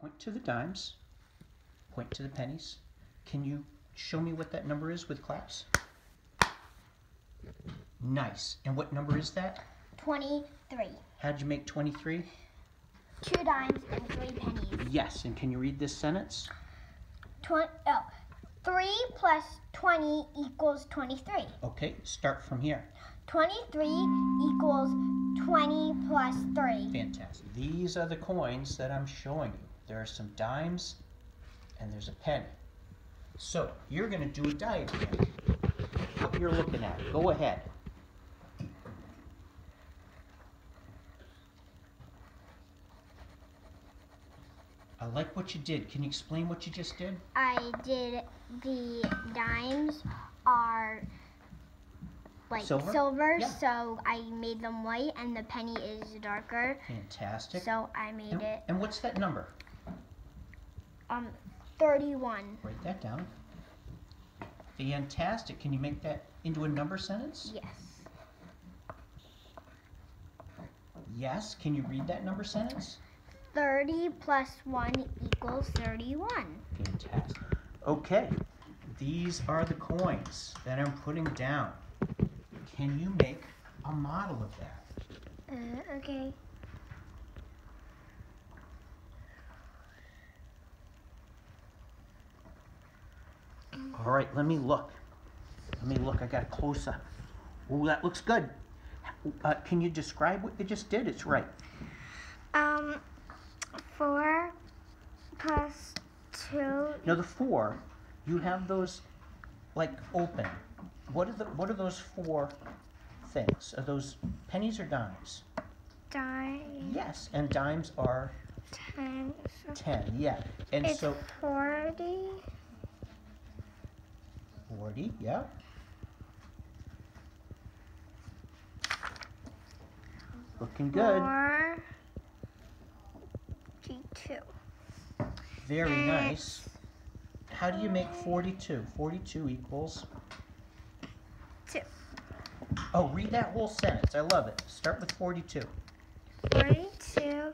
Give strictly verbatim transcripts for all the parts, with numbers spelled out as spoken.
point to the dimes, point to the pennies. Can you show me what that number is with claps? Nice. And what number is that? twenty-three. How'd you make twenty-three? Two dimes and three pennies. Yes. And can you read this sentence? Tw- oh, three plus twenty equals twenty-three. Okay. Start from here. twenty-three equals twenty plus three. Fantastic. These are the coins that I'm showing you. There are some dimes and there's a penny. So you're going to do a diagram. What you're looking at. Go ahead. I like what you did. Can you explain what you just did? I did the dimes are like silver, silver yeah. So I made them white, and the penny is darker. Fantastic. So I made and, it. And what's that number? Um, thirty-one. Write that down. Fantastic. Can you make that into a number sentence? Yes. Yes. Can you read that number sentence? thirty plus one equals thirty-one. Fantastic. Okay. These are the coins that I'm putting down. Can you make a model of that? Uh, okay. All right, let me look. Let me look. I got a close up. Oh, that looks good. Uh, can you describe what you just did? It's right. Um, four plus two. Now the four, you have those like open. What are the what are those four things? Are those pennies or dimes? Dimes. Yes, and dimes are ten. Ten, yeah. And it's so forty. Forty, yeah. Looking good. forty-two. Very and nice. How do you make forty-two? Forty-two equals two. Oh, read that whole sentence. I love it. Start with forty-two. forty-two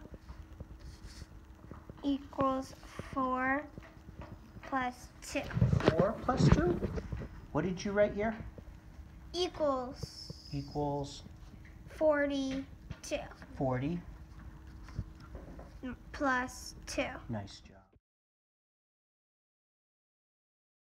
equals four plus two. four plus two? What did you write here? Equals. Equals. forty-two. forty. Plus two. Nice.